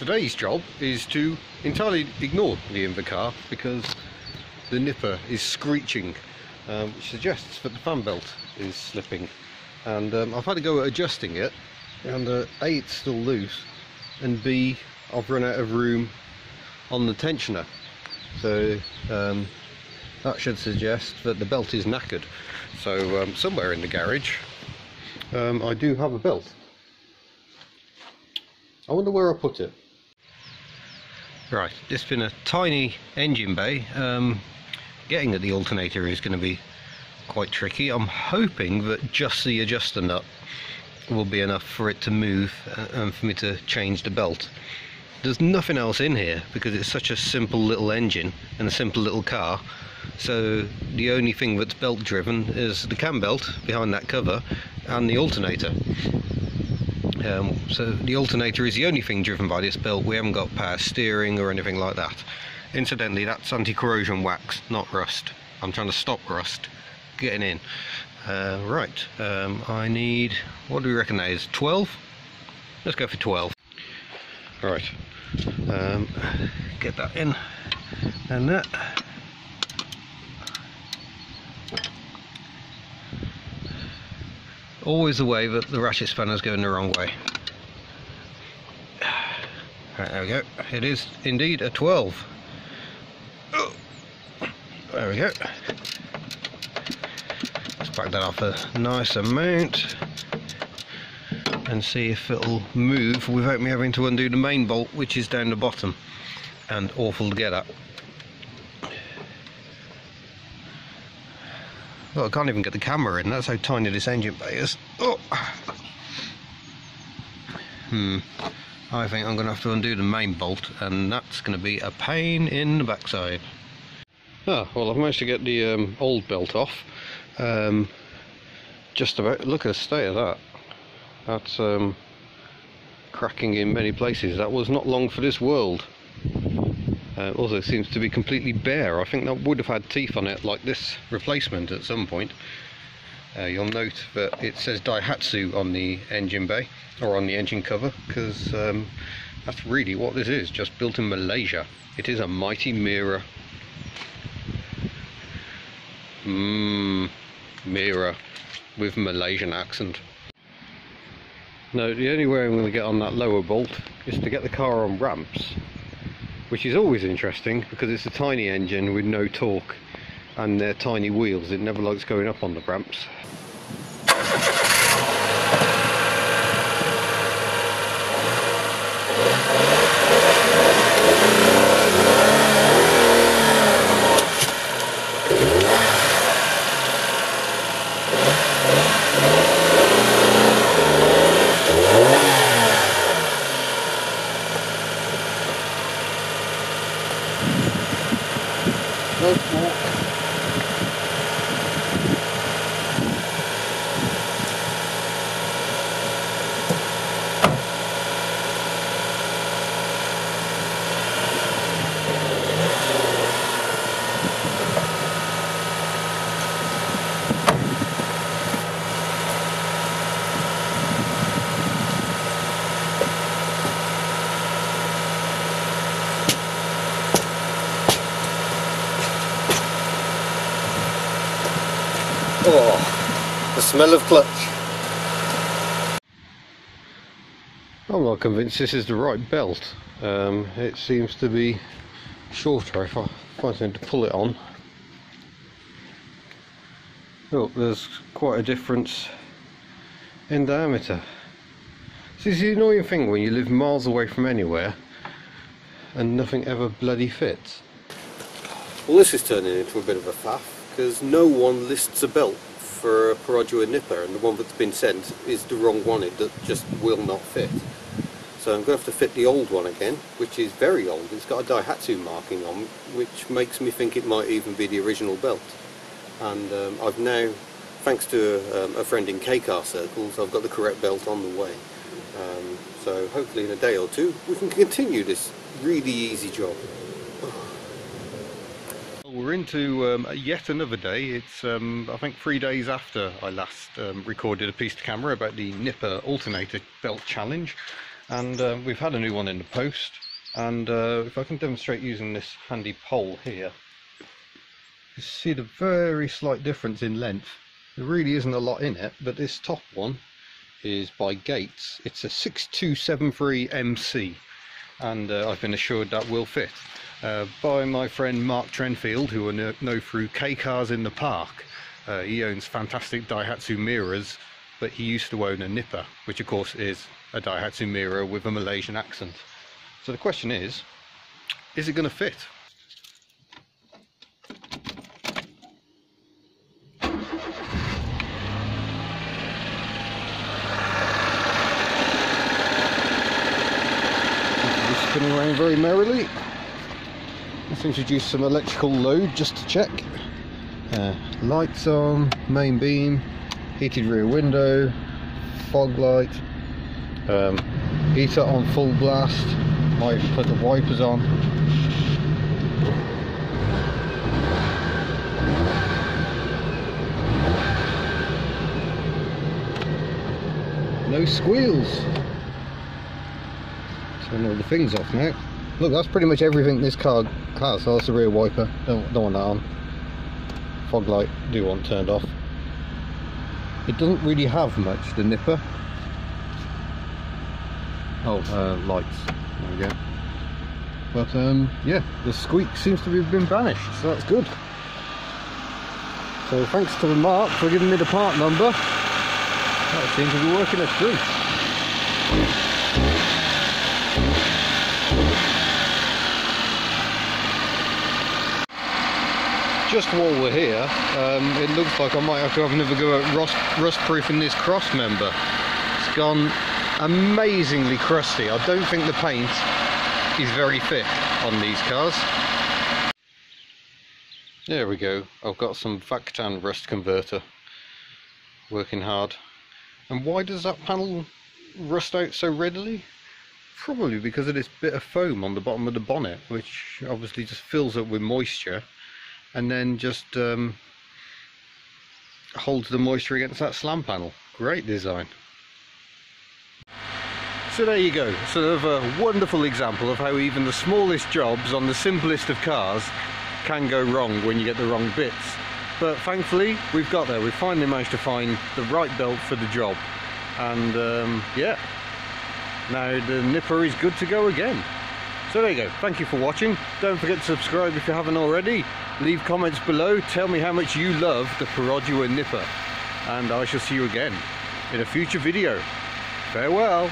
Today's job is to entirely ignore the Invercar because the Nippa is screeching, which suggests that the fan belt is slipping. And I've had to go at adjusting it, and A, it's still loose, and B, I've run out of room on the tensioner. So that should suggest that the belt is knackered. So somewhere in the garage I do have a belt. I wonder where I put it. Right, it's been a tiny engine bay. Getting at the alternator is going to be quite tricky. I'm hoping that just the adjuster nut will be enough for it to move and for me to change the belt. There's nothing else in here because it's such a simple little engine and a simple little car, so the only thing that's belt driven is the cam belt behind that cover and the alternator. So the alternator is the only thing driven by this belt. We haven't got power steering or anything like that. Incidentally, that's anti-corrosion wax, not rust. I'm trying to stop rust getting in. Right, I need, what do we reckon that is, 12? Let's go for 12. Right, get that in, and that. Always the way that the ratchet spanner's going the wrong way. Right, there we go. It is indeed a 12. Oh, there we go. Let's back that off a nice amount and see if it'll move without me having to undo the main bolt, which is down the bottom and awful to get at. Well, I can't even get the camera in, that's how tiny this engine bay is. Oh. I think I'm going to have to undo the main bolt, and that's going to be a pain in the backside. Ah, well, I've managed to get the old belt off. Just about. Look at the state of that. That's cracking in many places. That was not long for this world. It also seems to be completely bare. I think that would have had teeth on it like this replacement at some point. You'll note that it says Daihatsu on the engine bay, or on the engine cover, because that's really what this is, just built in Malaysia. It is a mighty Mira. Mira with Malaysian accent. No, the only way I'm going to get on that lower bolt is to get the car on ramps, which is always interesting because it's a tiny engine with no torque and they're tiny wheels. It never likes going up on the ramps. Oh, the smell of clutch. I'm not convinced this is the right belt. It seems to be shorter if I find something to pull it on. Look, there's quite a difference in diameter. See, it's the annoying thing when you live miles away from anywhere and nothing ever bloody fits. Well, this is turning into a bit of a faff, because no one lists a belt for a Perodua Nippa, and the one that's been sent is the wrong one. It just will not fit. So I'm going to have to fit the old one again, which is very old. It's got a Daihatsu marking on, which makes me think it might even be the original belt. And I've now, thanks to a friend in K-car circles, I've got the correct belt on the way. So hopefully in a day or two we can continue this really easy job. We're into yet another day. It's I think 3 days after I last recorded a piece to camera about the Nippa alternator belt challenge, And we've had a new one in the post, and if I can demonstrate using this handy pole here, you see the very slight difference in length. There really isn't a lot in it, but this top one is by Gates. It's a 6273MC, and I've been assured that will fit by my friend Mark Trenfield, who I know through K-Cars in the Park. He owns fantastic Daihatsu Miras, but he used to own a Nippa, which of course is a Daihatsu Mira with a Malaysian accent. So the question is it going to fit? Just spinning around very merrily. Let's introduce some electrical load just to check. Lights on, main beam, heated rear window, fog light, heater on full blast. Might even put the wipers on. No squeals. Turn all the things off now. Look, that's pretty much everything this car has. Oh, that's the rear wiper. Don't want that on. Fog light, do want turned off. It doesn't really have much, the Nippa. Lights, there we go. But yeah, the squeak seems to have been banished, so that's good. So thanks to Mark for giving me the part number. That seems to be working us through. Just while we're here, it looks like I might have to have another go at rust-proofing this cross member. It's gone amazingly crusty. I don't think the paint is very thick on these cars. There we go. I've got some Vactan rust converter working hard. And why does that panel rust out so readily? Probably because of this bit of foam on the bottom of the bonnet, which obviously just fills up with moisture and then just holds the moisture against that slam panel. Great design. So there you go, sort of a wonderful example of how even the smallest jobs on the simplest of cars can go wrong when you get the wrong bits. But thankfully we've got there, we finally managed to find the right belt for the job. And yeah, now the Nippa is good to go again. So there you go, thank you for watching. Don't forget to subscribe if you haven't already. Leave comments below, tell me how much you love the Perodua Nippa. And I shall see you again in a future video. Farewell.